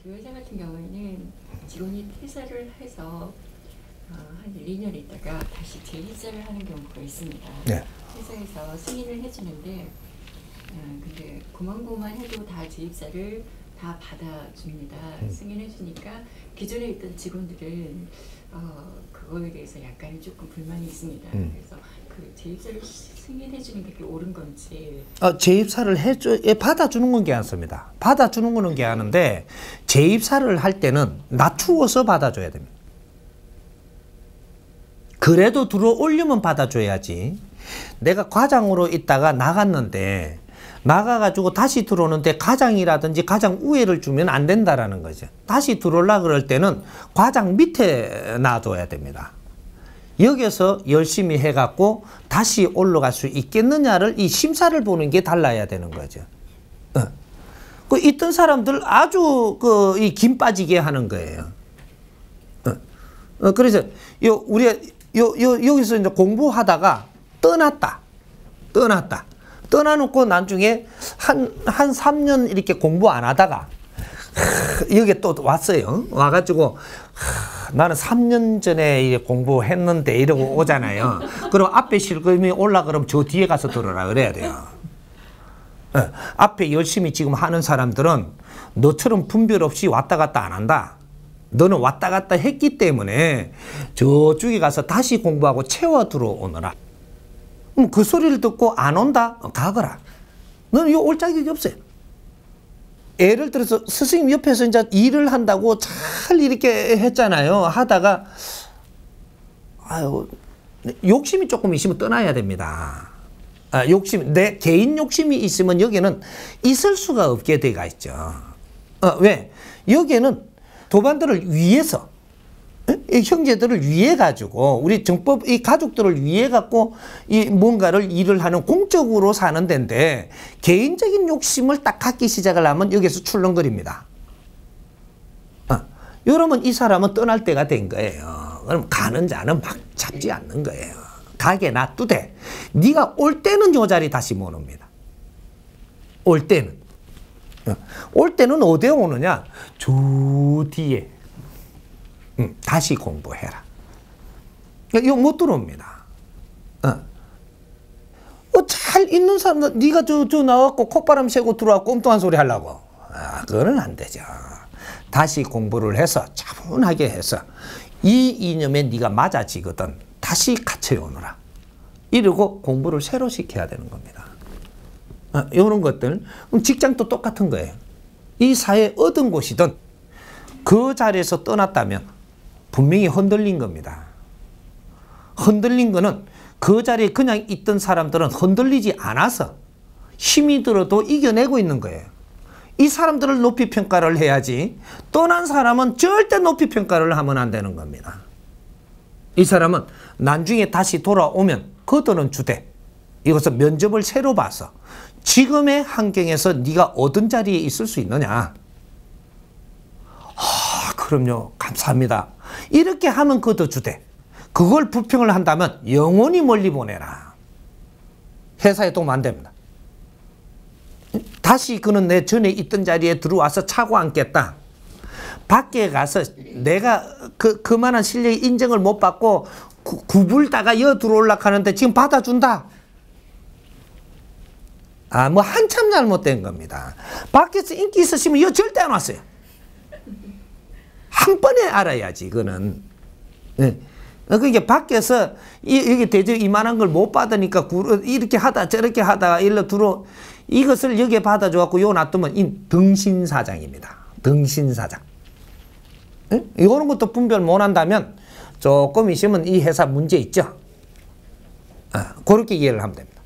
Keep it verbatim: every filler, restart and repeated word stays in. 저희 회사 같은 경우에는 직원이 퇴사를 해서 어, 한 일, 이 년 있다가 다시 재입사를 하는 경우가 있습니다. 네. 회사에서 승인을 해주는데 어, 근데 고만고만 해도 다 재입사를 다 받아줍니다. 음. 승인해주니까 기존에 있던 직원들은 어, 그거에 대해서 약간 조금 불만이 있습니다. 음. 그래서 그 재입사를 승인해주는 게 옳은 건지. 어, 재입사를 해줘, 예, 받아주는 건 괜찮습니다. 받아주는 거는 괜찮은데 재입사를 할 때는 낮추어서 받아줘야 됩니다. 그래도 들어올리면 받아줘야지. 내가 과장으로 있다가 나갔는데 나가가지고 다시 들어오는데 과장이라든지 과장 우회를 주면 안 된다라는 거죠. 다시 들어올라 그럴 때는 과장 밑에 놔둬야 됩니다. 여기서 열심히 해갖고 다시 올라갈 수 있겠느냐를 이 심사를 보는 게 달라야 되는 거죠. 어. 그 있던 사람들 아주 그 이 김 빠지게 하는 거예요. 어. 어. 그래서 요 우리가 요, 요 여기서 이제 공부하다가 떠났다, 떠났다. 떠나놓고 나중에 한, 한 삼 년 이렇게 공부 안 하다가 하, 여기 또 왔어요. 와가지고 하, 나는 삼 년 전에 이제 공부했는데 이러고 오잖아요. 그럼 앞에 실금이 올라 그러면 저 뒤에 가서 들어라 그래야 돼요. 네. 앞에 열심히 지금 하는 사람들은 너처럼 분별 없이 왔다 갔다 안 한다. 너는 왔다 갔다 했기 때문에 저쪽에 가서 다시 공부하고 채워 들어오너라. 그 소리를 듣고 안 온다? 가거라. 너는 요 올 자격이 없어요. 예를 들어서 스승님 옆에서 이제 일을 한다고 잘 이렇게 했잖아요. 하다가 아유, 욕심이 조금 있으면 떠나야 됩니다. 아, 욕심, 내 개인 욕심이 있으면 여기는 있을 수가 없게 돼가 있죠. 아, 왜? 여기에는 도반들을 위해서 이 형제들을 위해 가지고 우리 정법 이 가족들을 위해 갖고 이 뭔가를 일을 하는 공적으로 사는 데인데 개인적인 욕심을 딱 갖기 시작을 하면 여기서 출렁거립니다. 어, 이러면 이 사람은 떠날 때가 된 거예요. 그럼 가는 자는 막 잡지 않는 거예요. 가게 놔두되 네가 올 때는 요 자리 다시 못 옵니다. 올 때는 어, 올 때는 어디에 오느냐? 저 뒤에. 음, 다시 공부해라. 이거 못 들어옵니다. 어. 어, 잘 있는 사람들, 니가 저, 저 나와갖고 콧바람 새고 들어와갖고 엉뚱한 소리 하려고. 아, 그거는 안 되죠. 다시 공부를 해서 차분하게 해서 이 이념에 니가 맞아지거든. 다시 갇혀오너라. 이러고 공부를 새로 시켜야 되는 겁니다. 어, 이런 것들. 그럼 직장도 똑같은 거예요. 이 사회 어떤 곳이든 그 자리에서 떠났다면 분명히 흔들린 겁니다. 흔들린 거는 그 자리에 그냥 있던 사람들은 흔들리지 않아서 힘이 들어도 이겨내고 있는 거예요. 이 사람들을 높이 평가를 해야지 떠난 사람은 절대 높이 평가를 하면 안 되는 겁니다. 이 사람은 나중에 다시 돌아오면 거두는 주되 이것은 면접을 새로 봐서 지금의 환경에서 네가 얻은 자리에 있을 수 있느냐. 아, 그럼요. 감사합니다. 이렇게 하면 거둬주되 그걸 불평을 한다면 영원히 멀리 보내라. 회사에 도움 안 됩니다. 다시 그는 내 전에 있던 자리에 들어와서 차고 앉겠다. 밖에 가서 내가 그, 그만한 실력 인정을 못 받고 구, 구불다가 여 들어올라 하는데 지금 받아준다. 아, 뭐 한참 잘못된 겁니다. 밖에서 인기 있으시면 여 절대 안 왔어요. 한 번에 알아야지, 이거는. 네. 그러니까 밖에서, 이, 여기 대저 이만한 걸 못 받으니까, 구르, 이렇게 하다, 저렇게 하다가, 일로 들어, 이것을 여기에 받아줘갖고, 요 놔두면, 이 등신사장입니다. 등신사장. 네? 이런 것도 분별 못 한다면, 조금 있으면 이 회사 문제 있죠? 아, 그렇게 이해를 하면 됩니다.